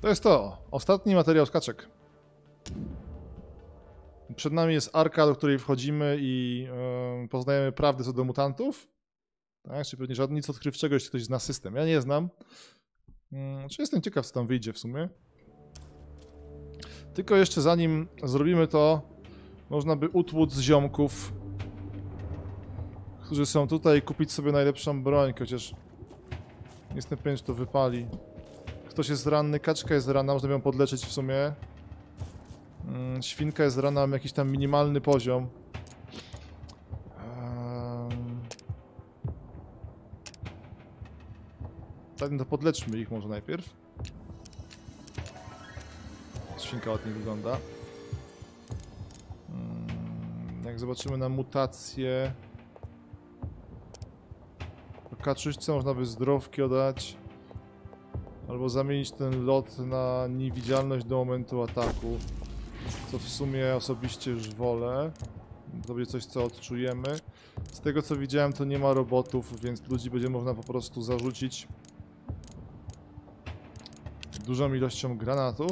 To jest to. Ostatni materiał z kaczek. Przed nami jest arka, do której wchodzimy i poznajemy prawdę co do mutantów. Tak, czyli pewnie żadnego nic odkrywczego, jeśli ktoś zna system. Ja nie znam. Czy jestem ciekaw, co tam wyjdzie w sumie. Tylko jeszcze zanim zrobimy to, można by utłuc ziomków, którzy są tutaj, i kupić sobie najlepszą broń, chociaż nie jestem pewien, czy to wypali. Ktoś jest ranny, kaczka jest ranna, można ją podleczyć w sumie. Świnka jest ranna, mam jakiś tam minimalny poziom. Zatem to podleczmy ich może najpierw. Świnka ładnie wygląda. Jak zobaczymy na mutację, kaczuszce można by zdrowki oddać. Albo zamienić ten lot na niewidzialność do momentu ataku. Co w sumie osobiście już wolę. To będzie coś, co odczujemy. Z tego co widziałem, to nie ma robotów, więc ludzi będzie można po prostu zarzucić dużą ilością granatów.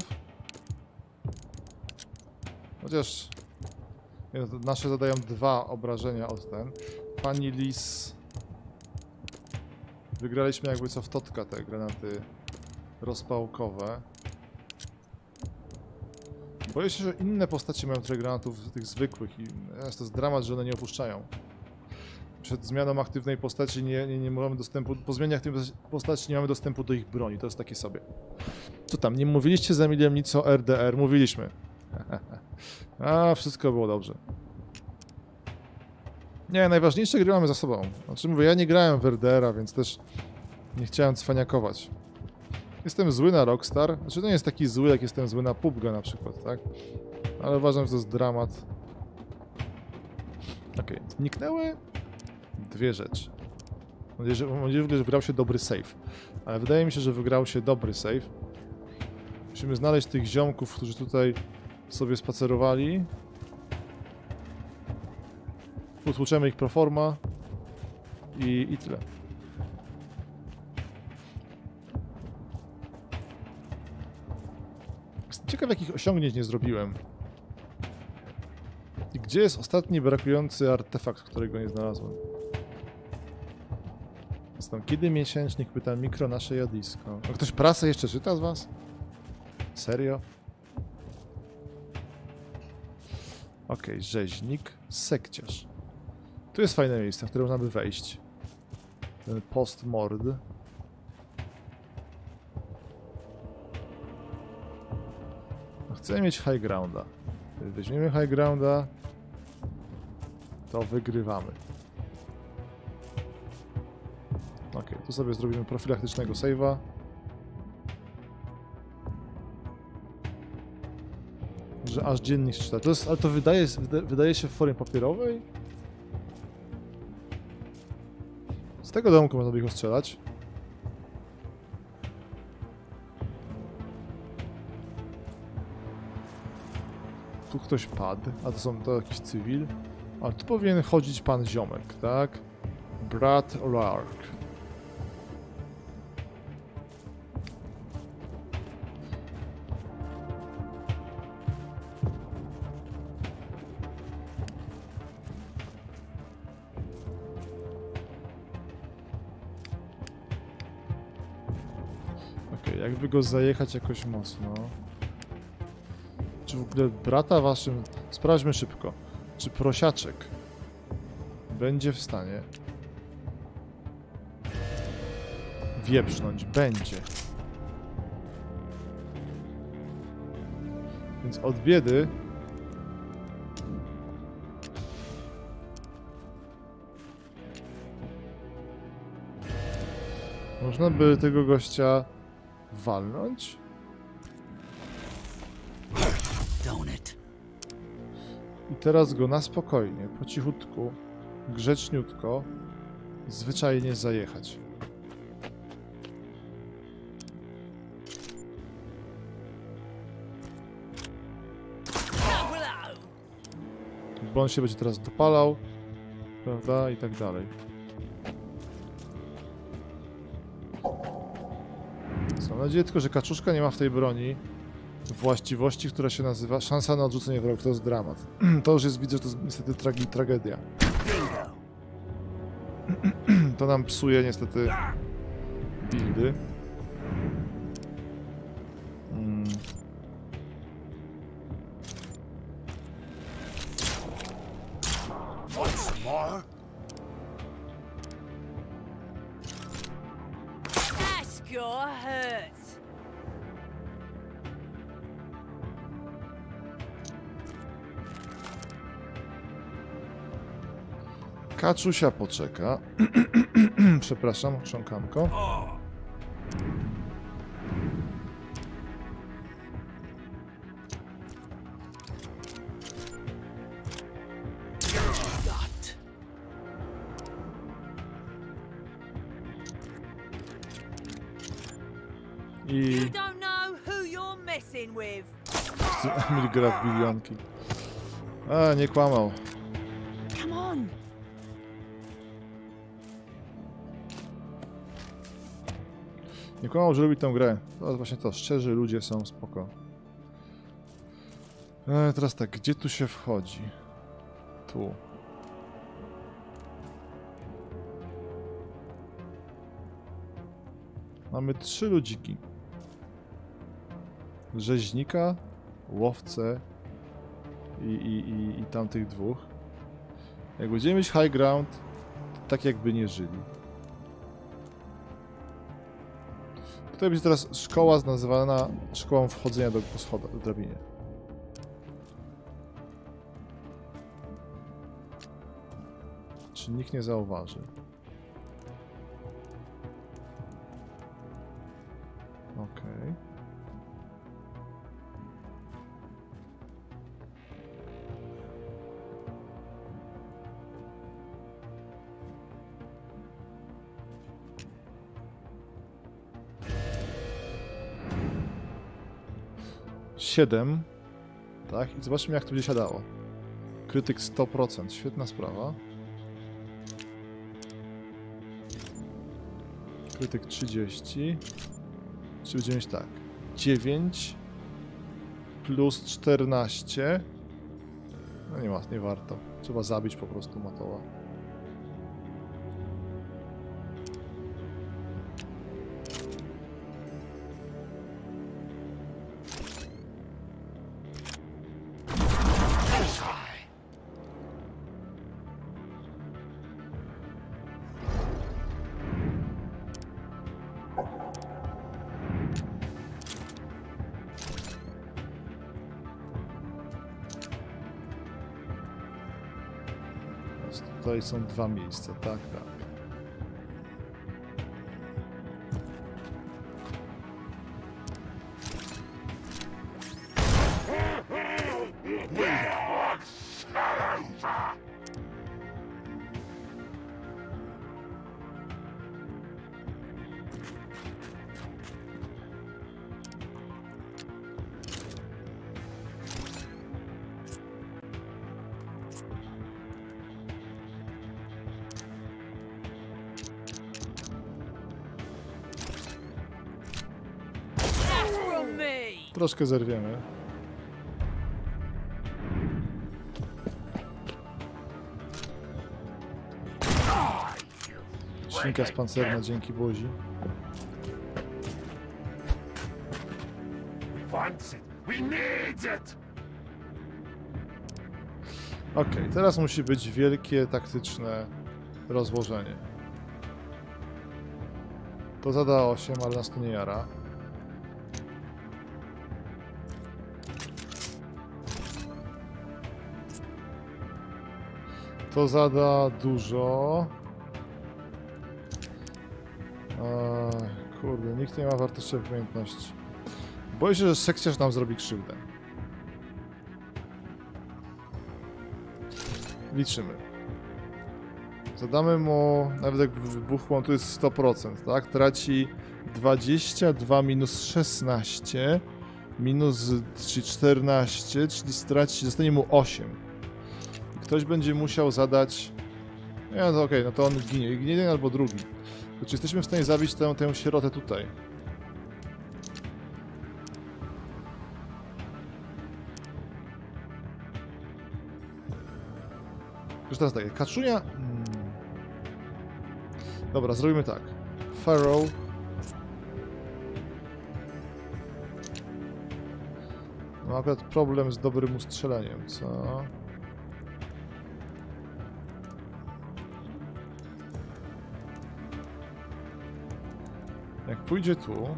Chociaż nasze zadają 2 obrażenia od ten. Pani Lis. Wygraliśmy jakby co w totka te granaty rozpałkowe. Boję się, że inne postacie mają trochę granatów tych zwykłych i to jest dramat, że one nie opuszczają. Przed zmianą aktywnej postaci nie mamy dostępu, po zmianie aktywnej postaci nie mamy dostępu do ich broni, to jest takie sobie. Co tam, nie mówiliście z Emilem nic o RDR? Mówiliśmy. A, wszystko było dobrze. Nie, najważniejsze gry mamy za sobą. Znaczy mówię, ja nie grałem w RDR-a, więc też nie chciałem cwaniakować. Jestem zły na Rockstar. Znaczy to nie jest taki zły, jak jestem zły na PUBGA na przykład, tak? Ale uważam, że to jest dramat. Okej, zniknęły 2 rzeczy. Mam nadzieję, że wygrał się dobry save. Ale wydaje mi się, że wygrał się dobry save. Musimy znaleźć tych ziomków, którzy tutaj sobie spacerowali. Utłuczemy ich proforma i tyle. Ciekawe, jakich osiągnięć nie zrobiłem. I gdzie jest ostatni brakujący artefakt, którego nie znalazłem? Jest tam, kiedy miesięcznik pyta mikro nasze jadlisko. A ktoś prasę jeszcze czyta z was? Serio? Okej, rzeźnik, sekciarz. Tu jest fajne miejsce, w które można by wejść. Ten post-mord. Chcę mieć high grounda. Jeżeli weźmiemy high grounda, to wygrywamy. Ok, tu sobie zrobimy profilaktycznego save'a. Że aż dziennik czyta. To jest, ale to wydaje się w formie papierowej? Z tego domku można by ich ostrzelać. Tu ktoś padł, a to jakiś cywil. Ale tu powinien chodzić pan ziomek, tak? Brad Lark. Okej, jakby go zajechać jakoś mocno. Czy w ogóle brata waszym... Sprawdźmy szybko. Czy prosiaczek będzie w stanie wieprznąć? Będzie. Więc od biedy... Można by tego gościa walnąć? I teraz go na spokojnie, po cichutku, grzeczniutko, zwyczajnie zajechać. Bo on się będzie teraz dopalał, prawda, i tak dalej. Mam nadzieję tylko, że kaczuszka nie ma w tej broni właściwości, która się nazywa szansa na odrzucenie wrogu. To jest dramat. To już jest, widzę, że to jest niestety tragedia. To nam psuje niestety buildy. Kaczusia poczeka. Przepraszam, chrząkanko. I... Emil gra w bilionki. A, nie kłamał. Nie kłamał, że lubi tę grę. To jest właśnie to. Szczerzy ludzie są spoko. Teraz tak, gdzie tu się wchodzi? Tu. Mamy 3 ludziki. Rzeźnika, łowcę i tamtych dwóch. Jak będziemy mieć high ground, to tak jakby nie żyli. Tutaj będzie teraz szkoła nazywana szkołą wchodzenia do poschodu, do drabinie. Czy nikt nie zauważy? Okej. Tak, i zobaczmy, jak to będzie siadało. Krytyk 100%, świetna sprawa. Krytyk 30. Czy będziemy mieć tak? 9 plus 14. No nie ma, nie warto. Trzeba zabić po prostu matoła. Tutaj są 2 miejsca, tak, tak. Troszkę zerwiemy. Szynka z pancerna, dzięki Bozi. Ok, teraz musi być wielkie taktyczne rozłożenie. To zada 8, ale nas to nie jara. To zada dużo. Kurde, nikt nie ma wartości umiejętności. Boję się, że sekciarz nam zrobi krzywdę. Liczymy. Zadamy mu, nawet jak wybuchło, on tu jest 100%, tak? Traci 22 minus 16 minus 14, czyli straci, zostanie mu 8. Ktoś będzie musiał zadać... Nie, no to okej, no to on ginie jeden albo drugi. To czy jesteśmy w stanie zabić tę sierotę tutaj? Już teraz tak, kaczunia... Dobra, zrobimy tak. Pharaoh. Mam akurat problem z dobrym ustrzeleniem, co? Jak pójdzie tu...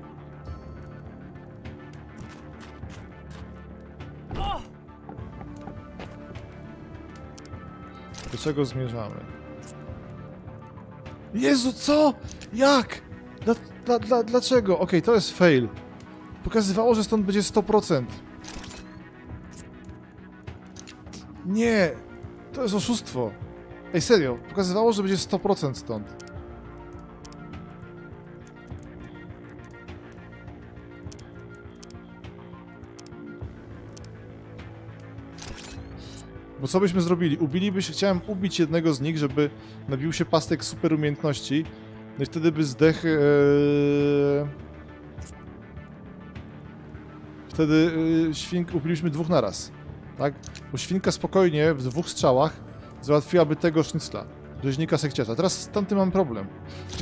Do czego zmierzamy? Jezu, co? Jak? Dlaczego? Okej, to jest fail. Pokazywało, że stąd będzie 100%. Nie! To jest oszustwo. Ej, serio. Pokazywało, że będzie 100% stąd. Bo co byśmy zrobili? Chciałem ubić jednego z nich, żeby nabił się pastek super umiejętności. No i wtedy by zdech... Wtedy ubiliśmy dwóch naraz. Tak? Bo świnka spokojnie w dwóch strzałach załatwiłaby tego sznycla, rzeźnika sekciarza. Teraz z tamtym mam problem.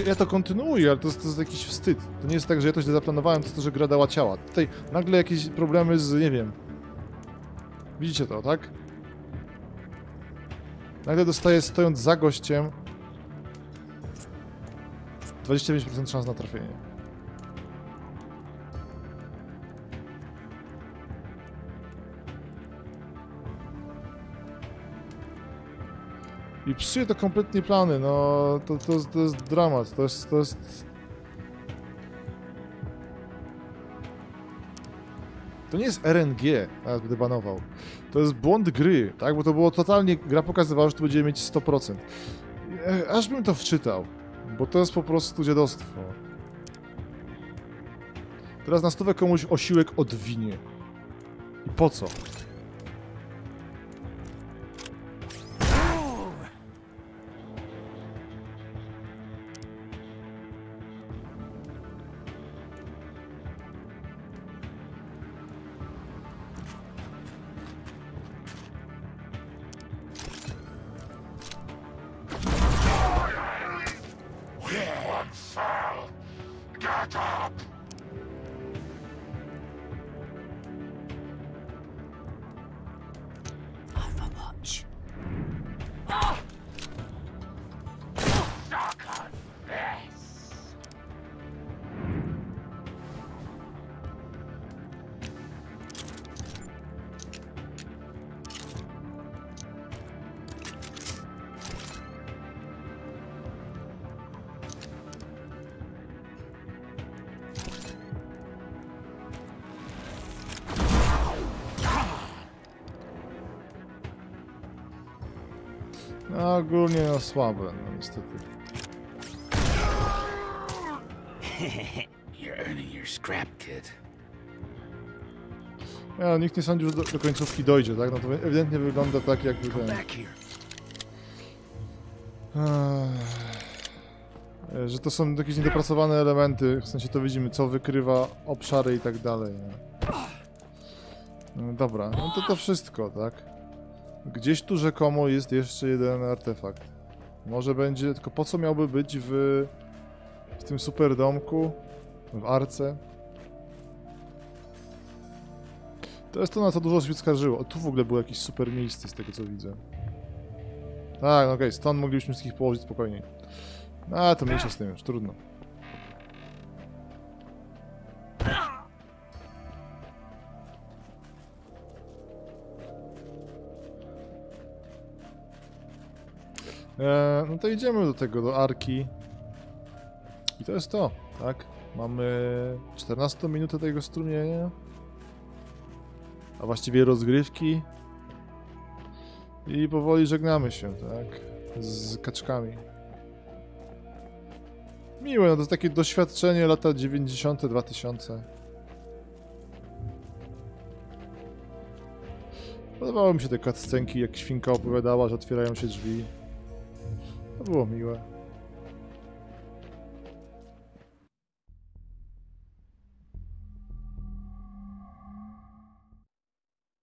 Ja to kontynuuję, ale to jest jakiś wstyd. To nie jest tak, że ja to źle zaplanowałem, to że gra dała ciała. Tutaj nagle jakieś problemy z... nie wiem. Widzicie to, tak? Nagle dostaję, stojąc za gościem, 25% szans na trafienie. I psuje to kompletnie plany, no... to jest dramat, To nie jest RNG, nawet będę banował. To jest błąd gry, tak? Bo to było totalnie... Gra pokazywała, że tu będziemy mieć 100%. Aż bym to wczytał, bo to jest po prostu dziadostwo. Teraz na stówę komuś osiłek odwinie. I po co? Ogólnie no, słabe, no niestety. Ja, nikt nie sądził, że do końcówki dojdzie, tak? No to ewidentnie wygląda tak, jak wygląda. Że to są jakieś niedopracowane elementy, w sensie to widzimy, co wykrywa obszary i tak dalej. No, dobra, no to wszystko, tak? Gdzieś tu rzekomo jest jeszcze jeden artefakt. Może będzie, tylko po co miałby być w tym super domku, w arce? To jest to, na co dużo się skarżyło. O, tu w ogóle było jakieś super miejsce, z tego co widzę. Tak, no okej, stąd moglibyśmy wszystkich położyć spokojniej. A, to mniejsza z tym już, trudno. No to idziemy do tego, do arki. I to jest to, tak? Mamy 14 minutę tego strumienia. A właściwie rozgrywki. I powoli żegnamy się, tak? Z kaczkami. Miłe, no to takie doświadczenie lata 90, 2000. Podobały mi się te cutscenki, jak świnka opowiadała, że otwierają się drzwi. To było miłe.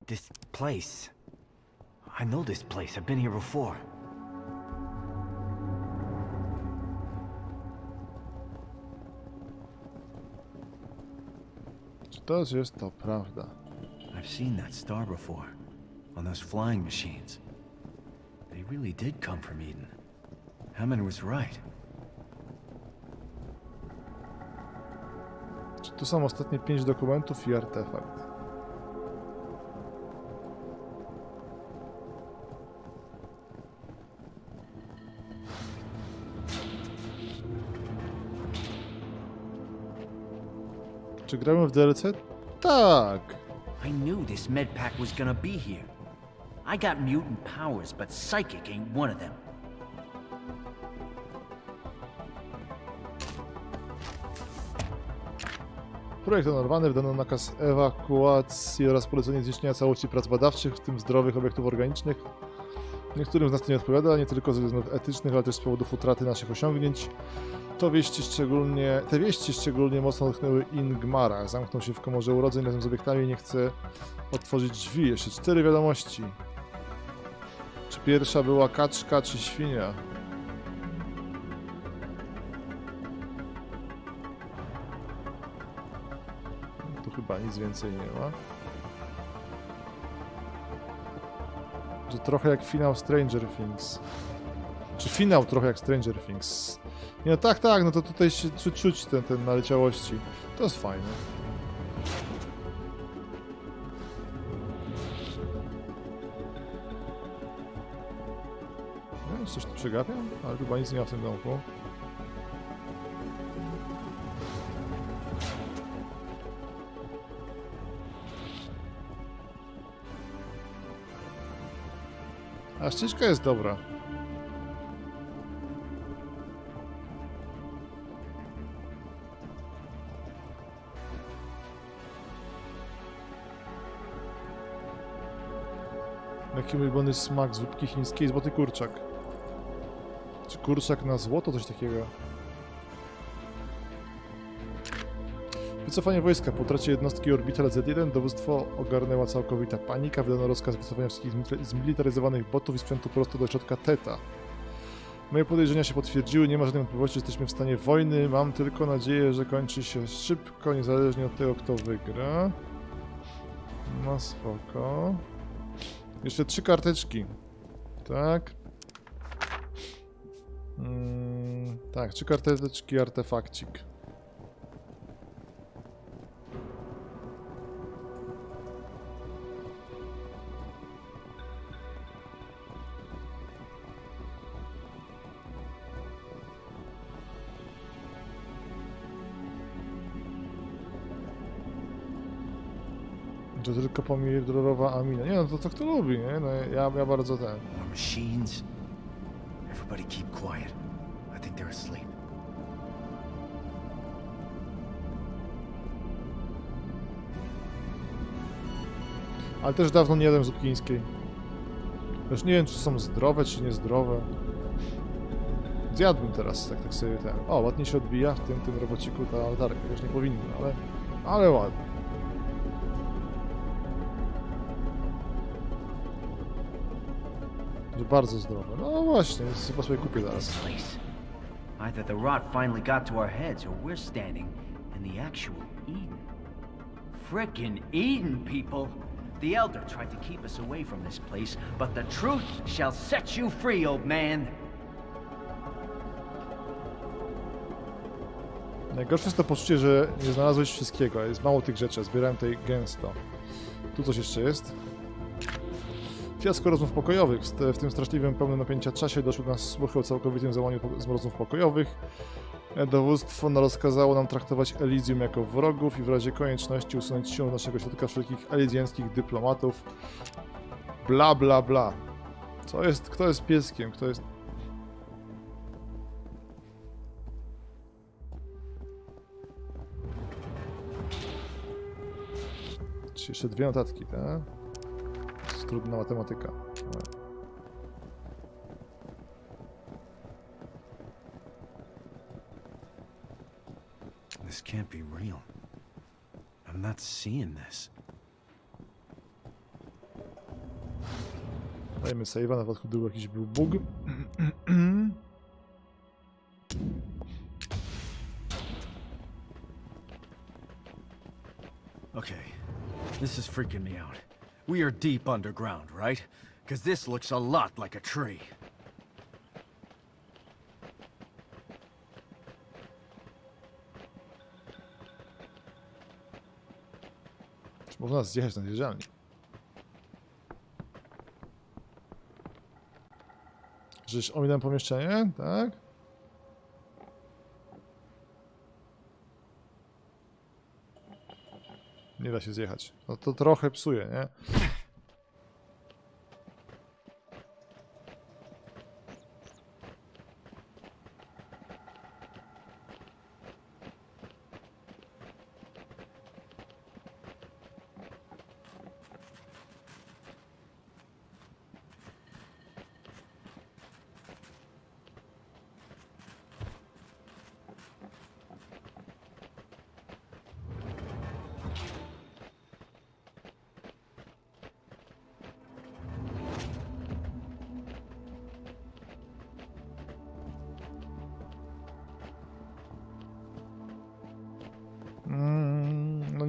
This place. I know this place. I've been here before. To jest to prawda. I've seen that star before on those flying machines. They really did come from Eden. Hammond was right. Tu są ostatnie 5 dokumentów i artefakt. Czy gramy w DLC? Tak. I knew this med pack was gonna be here. I got mutant powers, but psychic ain't one of them. Projekt onorwany wydano nakaz ewakuacji oraz polecenie zniszczenia całości prac badawczych, w tym zdrowych obiektów organicznych. Niektórym z nas to nie odpowiada, nie tylko ze względów etycznych, ale też z powodów utraty naszych osiągnięć. Te wieści szczególnie mocno dotknęły Ingmara. Zamknął się w komorze urodzeń razem z obiektami i nie chce otworzyć drzwi. Jeszcze 4 wiadomości. Czy pierwsza była kaczka, czy świnia? Tu chyba nic więcej nie ma. To trochę jak finał Stranger Things. Czy finał trochę jak Stranger Things? Nie, no tak, tak, no to tutaj się czuć ten naleciałości. To jest fajne. No, coś tu przegapiam, ale chyba nic nie ma w tym domku. A ścieżka jest dobra. Jaki ulubiony smak zupki chińskiej? Złoty kurczak. Czy kurczak na złoto? Coś takiego. Wycofanie wojska. Po utracie jednostki Orbital Z1 dowództwo ogarnęła całkowita panika. Wydano rozkaz wycofania wszystkich zmilitaryzowanych botów i sprzętu prosto do środka Theta. Moje podejrzenia się potwierdziły. Nie ma żadnej wątpliwości, że jesteśmy w stanie wojny. Mam tylko nadzieję, że kończy się szybko, niezależnie od tego, kto wygra. No spoko. Jeszcze 3 karteczki. Tak. Tak, 3 karteczki, artefakcik. To tylko pomidorowa amina. Nie, no to co kto lubi, nie? No ja bardzo ten. Machines. Everybody keep quiet. I think they're asleep. Ale też dawno nie jadłem zupki chińskiej. Już nie wiem, czy są zdrowe, czy niezdrowe. Zjadłbym teraz, tak sobie ten. O, ładnie się odbija w tym robociku ta latarka. Już nie powinno, ale ładnie. Bardzo zdrowe. No właśnie, chyba sobie kupię teraz. Either the rot finally got to our heads, or we're standing in the actual Eden. Frickin' Eden, people! The Elder tried to keep us away from this place, but the truth shall set you free, old man! Najgorsze jest to poczucie, że nie znalazłeś wszystkiego. Jest mało tych rzeczy, zbierałem tutaj gęsto. Tu coś jeszcze jest. Fiasko rozmów pokojowych. W tym straszliwym, pełnym napięcia czasie doszły do nas słuchy o całkowitym załamaniu z rozmów pokojowych. Dowództwo rozkazało nam traktować Elysium jako wrogów i w razie konieczności usunąć siłą z naszego środka wszelkich elizjańskich dyplomatów. Bla, bla, bla. Co jest? Kto jest pieskiem? Kto jest... Czy jeszcze 2 notatki, tak? Trudna matematyka. This can't be real. I'm not seeing this. Dajmy save'a, na wypadku gdyby jakiś był bug. This is freaking me out. We are deep underground, right? Because this looks a lot like a tree. Czy można zjechać na zjeżdżalni? Czyż ominąłem pomieszczenie? Tak? Nie da się zjechać. No to trochę psuje, nie?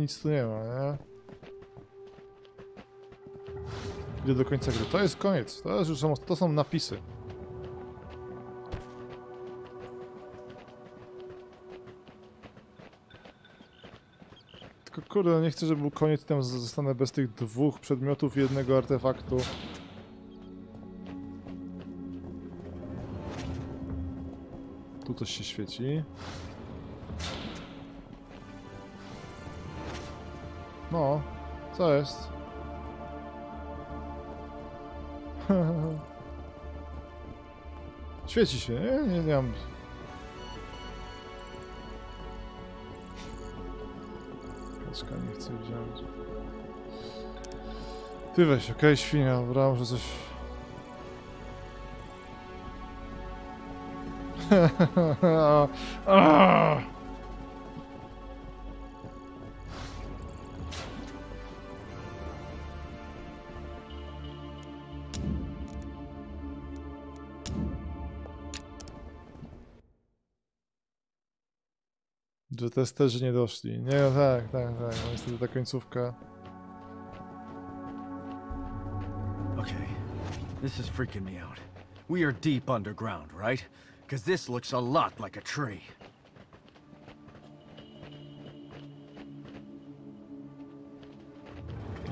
Nic tu nie ma, nie? Idę do końca gry. To jest koniec. To już są, to są napisy. Tylko kurde, nie chcę, żeby był koniec. Tam zostanę bez tych dwóch przedmiotów i jednego artefaktu. Tu coś się świeci. No, co jest? Świeci się, nie? Nie wiem. Kaczka nie chcę wziąć. Ty weź, okej, okay, świnia, dobra, może coś... Że testerzy nie doszli. Nie, no tak. No niestety ta końcówka. Okay. This is freaking me out. We are deep underground, right? Because this looks a lot like a tree.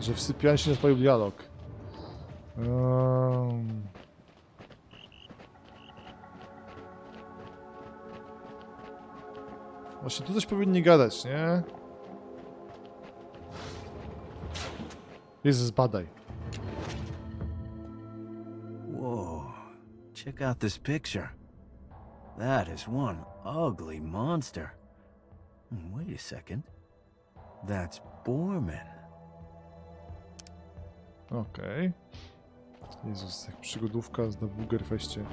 Że w sypialni się odpalił dialog. Właśnie tu coś powinni gadać, nie? Jezus, badaj. Whoa, check out this picture. That is one ugly monster. Wait a second. That's Borman. Okej. Okay. Jezus, jak przygodówka z The Boogerfeście.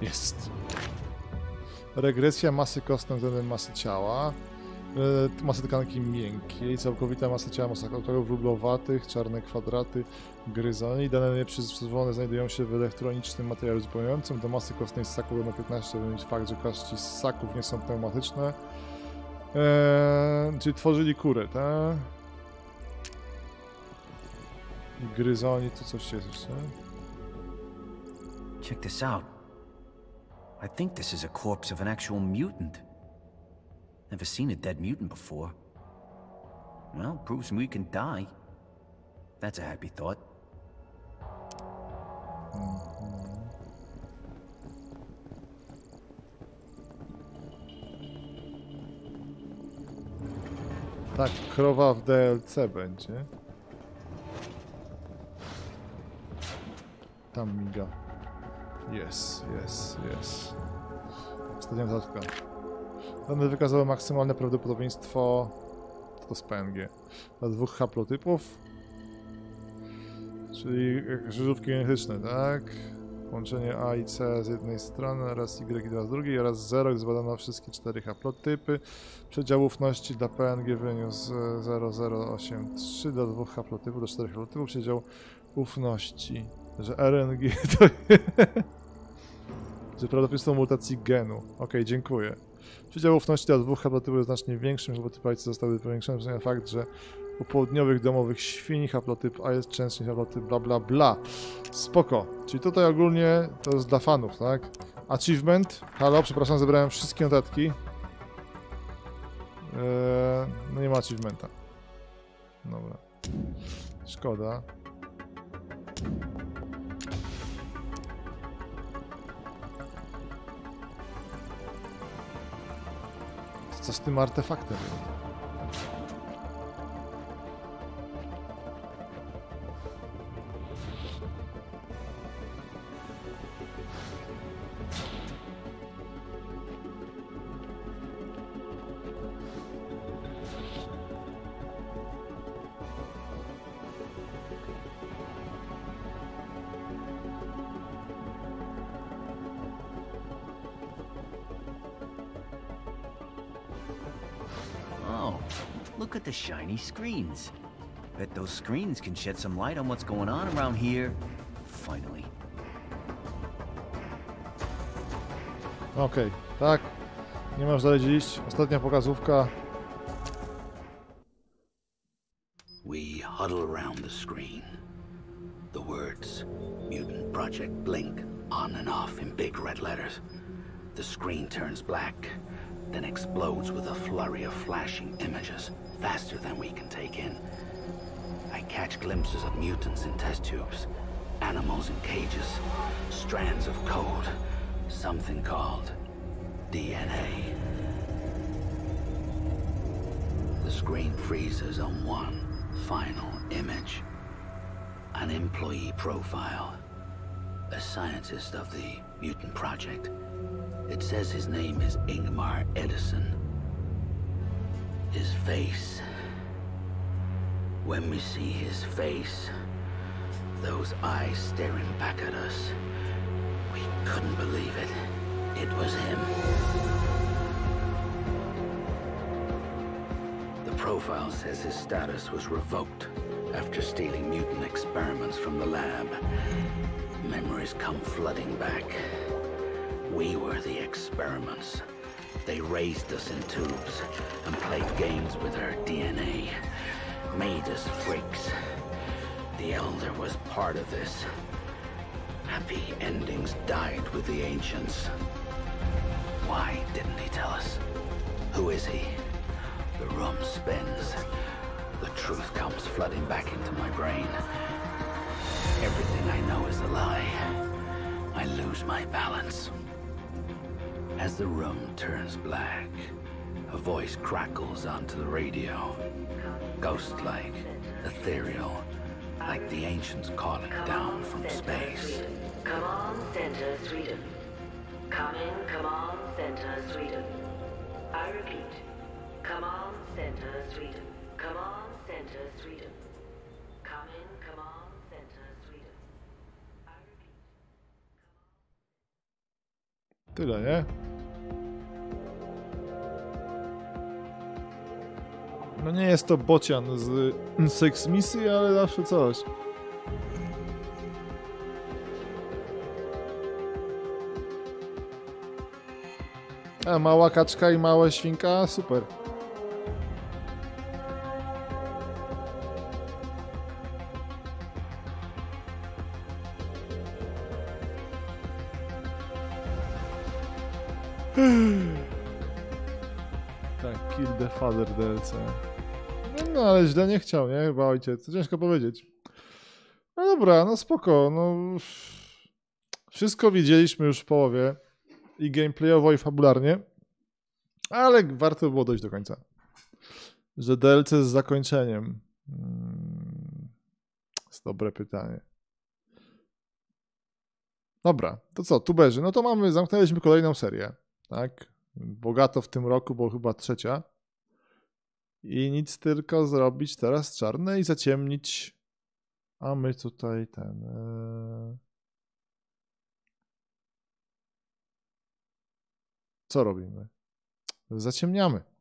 Jest. Regresja masy kostnej względem masy ciała, masy tkanki miękkiej, całkowita masa ciała, masa okrągłych, rublowatych, czarne kwadraty, gryzone i dane nieprzyzwolone znajdują się w elektronicznym materiale uzupełniającym. Do masy kostnej ssaków na 15 wymienić fakt, że kości ssaków nie są pneumatyczne. Czyli tworzyli kurę, tak? Gryzoni, to coś jest jeszcze. Check this out. I think this is a corpse of an actual mutant. Never seen a dead mutant before. Well, proves we can die. That's a happy thought. Tak, krowa w DLC będzie. Tam miga. Yes. Ostatnia notatka. Dane wykazały maksymalne prawdopodobieństwo to z PNG dla dwóch haplotypów, czyli krzyżówki genetyczne, tak? Połączenie A i C z jednej strony oraz Y2 z drugiej oraz 0 zbadano wszystkie 4 haplotypy. Przedział ufności dla PNG wyniósł 0083 do 2 haplotypów, do 4 haplotypów. Przedział ufności, że RNG to że prawdopodobieństwo mutacji genu. Ok, dziękuję. Przedział ufności dla 2 haplotypów jest znacznie większym, bo haplotypy zostały powiększone, przez fakt, że u południowych domowych świń haplotyp A jest częściej haplotyp bla bla bla. Spoko. Czyli tutaj ogólnie to jest dla fanów, tak? Achievement. Halo, przepraszam, zebrałem wszystkie notatki. No nie ma achievementa. Dobra. Szkoda. To co z tym artefaktem? Look at the shiny screens. Bet those screens can shed some light on what's going on around here. Finally. Okej, tak. Nie masz dalej iść. Ostatnia pokazówka. We huddle around the screen. The words Mutant Project Blink on and off in big red letters. The screen turns black. Then explodes with a flurry of flashing images, faster than we can take in. I catch glimpses of mutants in test tubes, animals in cages, strands of code, something called DNA. The screen freezes on one final image. An employee profile, a scientist of the Mutant Project. It says his name is Ingmar Edison. His face. When we see his face, those eyes staring back at us, we couldn't believe it. It was him. The profile says his status was revoked after stealing mutant experiments from the lab. Memories come flooding back. We were the experiments. They raised us in tubes and played games with our DNA. Made us freaks. The Elder was part of this. Happy endings died with the ancients. Why didn't he tell us? Who is he? The room spins. The truth comes flooding back into my brain. Everything I know is a lie. I lose my balance. As the room turns black, a voice crackles onto the radio. Ghost-like, ethereal, like the ancients calling down from space. Come on, Center Sweden. Come in, come on, Center Sweden. I repeat, come on, Center Sweden. Come on, Center Sweden. Come in, come on. Tyle, nie? No nie jest to bocian z Six Misji, ale zawsze coś. A mała kaczka i mała świnka? Super. Tak, Kill the Father DLC. No ale źle nie chciał, nie? Chyba ojciec. Ciężko powiedzieć. No dobra, no spoko. No, wszystko widzieliśmy już w połowie. I gameplayowo, i fabularnie. Ale warto było dojść do końca. Że DLC z zakończeniem. Jest dobre pytanie. Dobra, to co, tuberzy? No to mamy, zamknęliśmy kolejną serię, tak? Bogato w tym roku, bo chyba trzecia. I nic tylko zrobić teraz czarne i zaciemnić. A my tutaj ten... Co robimy? Zaciemniamy.